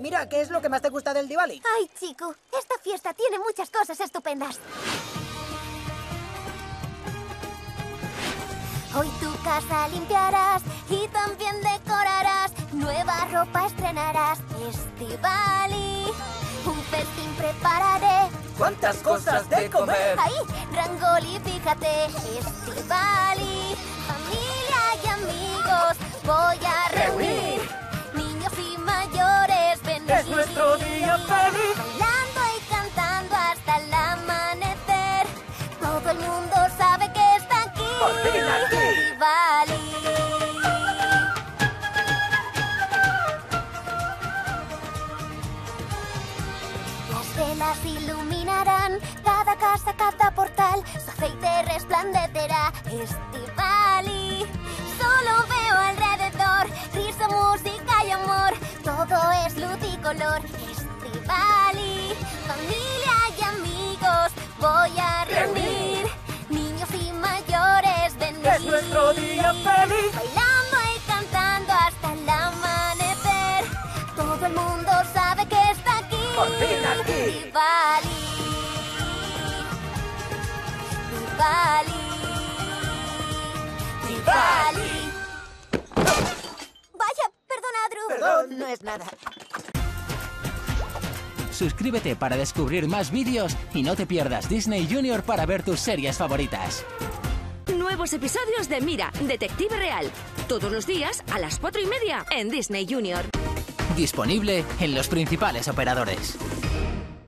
Mira, ¿qué es lo que más te gusta del Diwali? Ay, Chico, esta fiesta tiene muchas cosas estupendas. Hoy tu casa limpiarás y también decorarás. Nueva ropa estrenarás. Es Diwali, un festín prepararé. ¡Cuántas cosas de comer! ¡Ahí! Rangoli, fíjate. Es Diwali, familia y amigos voy a reunir. Niños y mayores, ven. Es nuestro día feliz. Bailando y cantando hasta el amanecer. Todo el mundo sabe que está aquí. ¡Por fin aquí! Las iluminarán cada casa, cada portal. Su aceite resplandecerá. Es Diwali, solo veo alrededor risa, música y amor. Todo es luz y color. Es Diwali, familia y amigos voy a reunir. Niños y mayores, venid. Es nuestro día feliz. Bailando y cantando hasta el amanecer. Todo el mundo sabe que está aquí. Por fin aquí. Diwali, Diwali, Diwali. Vaya, perdona, Drew. Perdón, no es nada. Suscríbete para descubrir más vídeos y no te pierdas Disney Junior para ver tus series favoritas. Nuevos episodios de Mira, Detective Real. Todos los días a las 4:30 en Disney Junior. Disponible en los principales operadores.